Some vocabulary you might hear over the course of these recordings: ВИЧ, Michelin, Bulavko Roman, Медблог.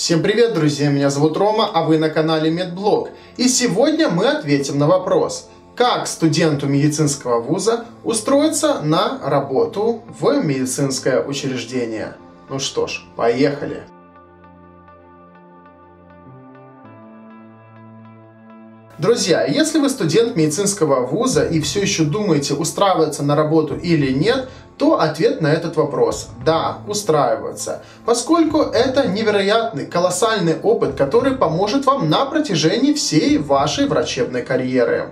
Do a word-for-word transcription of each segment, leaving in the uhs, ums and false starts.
Всем привет, друзья! Меня зовут Рома, а вы на канале Медблог. И сегодня мы ответим на вопрос, как студенту медицинского вуза устроиться на работу в медицинское учреждение. Ну что ж, поехали! Друзья, если вы студент медицинского вуза и все еще думаете, устраиваться на работу или нет, то ответ на этот вопрос – да, устраиваться. Поскольку это невероятный, колоссальный опыт, который поможет вам на протяжении всей вашей врачебной карьеры.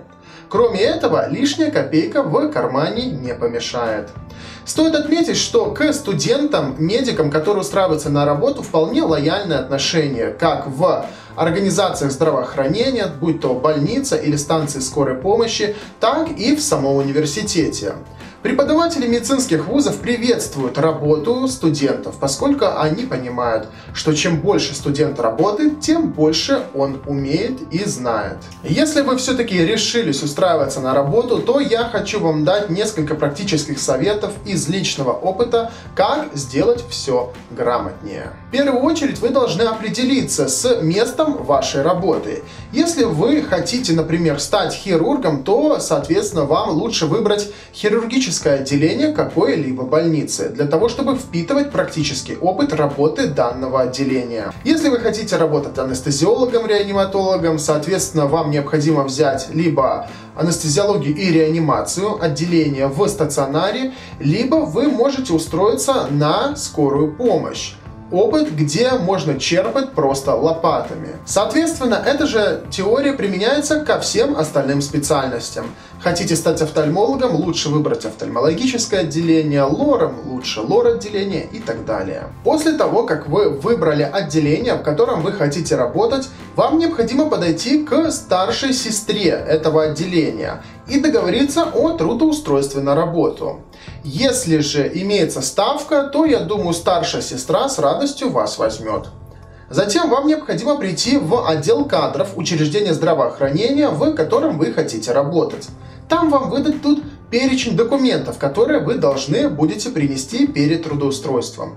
Кроме этого, лишняя копейка в кармане не помешает. Стоит отметить, что к студентам, медикам, которые устраиваются на работу, вполне лояльное отношение, как в организациях здравоохранения, будь то больница или станции скорой помощи, так и в самом университете. Преподаватели медицинских вузов приветствуют работу студентов, поскольку они понимают, что чем больше студент работает, тем больше он умеет и знает. Если вы все-таки решились устраиваться на работу, то я хочу вам дать несколько практических советов из личного опыта, как сделать все грамотнее. В первую очередь вы должны определиться с местом вашей работы. Если вы хотите, например, стать хирургом, то, соответственно, вам лучше выбрать хирургическую отделение какой-либо больницы, для того чтобы впитывать практический опыт работы данного отделения. Если вы хотите работать анестезиологом, реаниматологом, соответственно, вам необходимо взять либо анестезиологию и реанимацию, отделение в стационаре, либо вы можете устроиться на скорую помощь. Опыт, где можно черпать просто лопатами. Соответственно, эта же теория применяется ко всем остальным специальностям. Хотите стать офтальмологом, лучше выбрать офтальмологическое отделение, лором, лучше лор-отделение и так далее. После того, как вы выбрали отделение, в котором вы хотите работать, вам необходимо подойти к старшей сестре этого отделения и договориться о трудоустройстве на работу. Если же имеется ставка, то, я думаю, старшая сестра с радостью вас возьмет. Затем вам необходимо прийти в отдел кадров учреждения здравоохранения, в котором вы хотите работать. Там вам выдадут перечень документов, которые вы должны будете принести перед трудоустройством.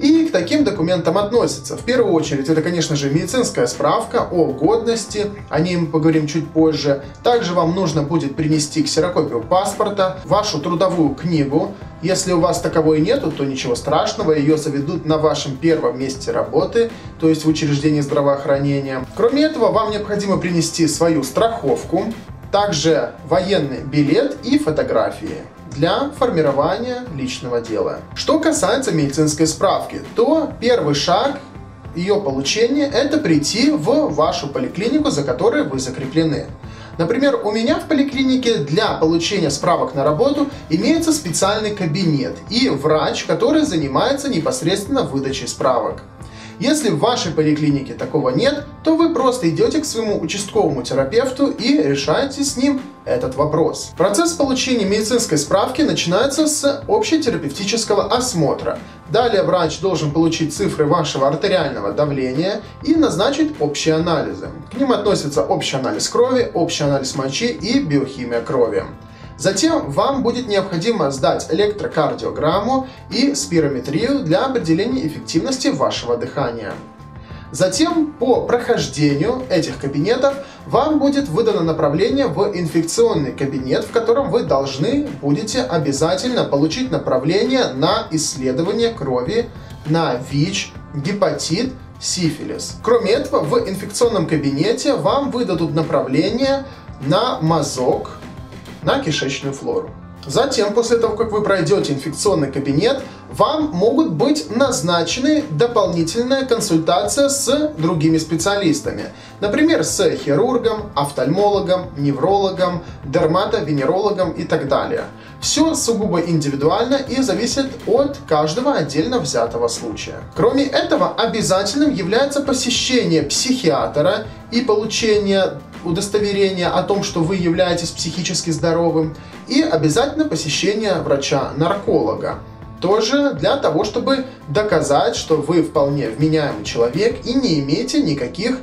И к таким документам относятся. В первую очередь, это, конечно же, медицинская справка о годности, о ней мы поговорим чуть позже. Также вам нужно будет принести ксерокопию паспорта, вашу трудовую книгу. Если у вас таковой нету, то ничего страшного, ее заведут на вашем первом месте работы, то есть в учреждении здравоохранения. Кроме этого, вам необходимо принести свою страховку, также военный билет и фотографии для формирования личного дела. Что касается медицинской справки, то первый шаг ее получения – это прийти в вашу поликлинику, за которой вы закреплены. Например, у меня в поликлинике для получения справок на работу имеется специальный кабинет и врач, который занимается непосредственно выдачей справок. Если в вашей поликлинике такого нет, то вы просто идете к своему участковому терапевту и решаете с ним этот вопрос. Процесс получения медицинской справки начинается с общетерапевтического осмотра. Далее врач должен получить цифры вашего артериального давления и назначить общие анализы. К ним относятся общий анализ крови, общий анализ мочи и биохимия крови. Затем вам будет необходимо сдать электрокардиограмму и спирометрию для определения эффективности вашего дыхания. Затем по прохождению этих кабинетов вам будет выдано направление в инфекционный кабинет, в котором вы должны будете обязательно получить направление на исследование крови на ВИЧ, гепатит, сифилис. Кроме этого, в инфекционном кабинете вам выдадут направление на мазок, на кишечную флору. Затем, после того, как вы пройдете инфекционный кабинет, вам могут быть назначены дополнительная консультация с другими специалистами. Например, с хирургом, офтальмологом, неврологом, дерматовенерологом и так далее. Все сугубо индивидуально и зависит от каждого отдельно взятого случая. Кроме этого, обязательным является посещение психиатра и получение удостоверение о том, что вы являетесь психически здоровым, и обязательно посещение врача-нарколога. Тоже для того, чтобы доказать, что вы вполне вменяемый человек и не имеете никаких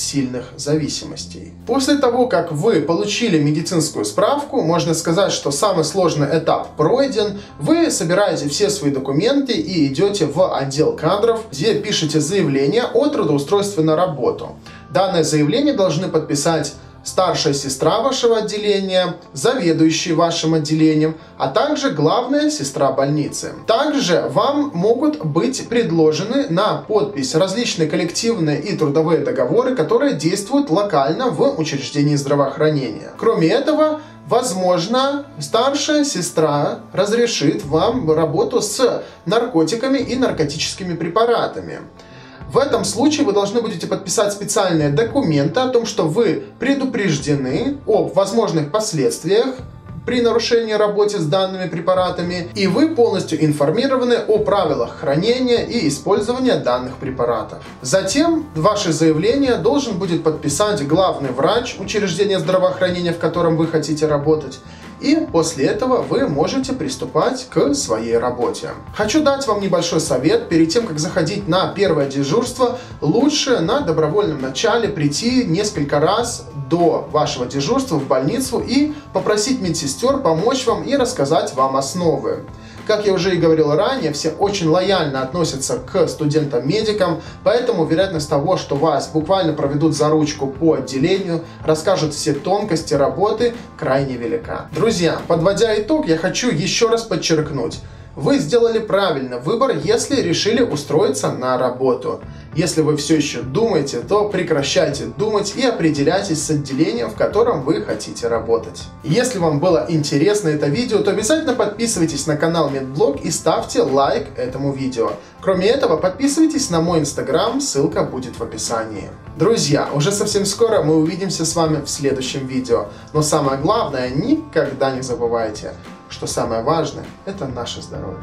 сильных зависимостей. После того, как вы получили медицинскую справку, можно сказать, что самый сложный этап пройден. Вы собираете все свои документы и идете в отдел кадров, где пишете заявление о трудоустройстве на работу. Данное заявление должны подписать старшая сестра вашего отделения, заведующий вашим отделением, а также главная сестра больницы. Также вам могут быть предложены на подпись различные коллективные и трудовые договоры, которые действуют локально в учреждении здравоохранения. Кроме этого, возможно, старшая сестра разрешит вам работу с наркотиками и наркотическими препаратами. В этом случае вы должны будете подписать специальные документы о том, что вы предупреждены об возможных последствиях при нарушении работы с данными препаратами, и вы полностью информированы о правилах хранения и использования данных препаратов. Затем ваше заявление должен будет подписать главный врач учреждения здравоохранения, в котором вы хотите работать, и после этого вы можете приступать к своей работе. Хочу дать вам небольшой совет. Перед тем, как заходить на первое дежурство, лучше на добровольном начале прийти несколько раз до вашего дежурства в больницу и попросить медсестер помочь вам и рассказать вам основы. Как я уже и говорил ранее, все очень лояльно относятся к студентам-медикам, поэтому вероятность того, что вас буквально проведут за ручку по отделению, расскажут все тонкости работы, крайне велика. Друзья, подводя итог, я хочу еще раз подчеркнуть. Вы сделали правильный выбор, если решили устроиться на работу. Если вы все еще думаете, то прекращайте думать и определяйтесь с отделением, в котором вы хотите работать. Если вам было интересно это видео, то обязательно подписывайтесь на канал Медблог и ставьте лайк этому видео. Кроме этого, подписывайтесь на мой инстаграм, ссылка будет в описании. Друзья, уже совсем скоро мы увидимся с вами в следующем видео. Но самое главное, никогда не забывайте, что самое важное – это наше здоровье.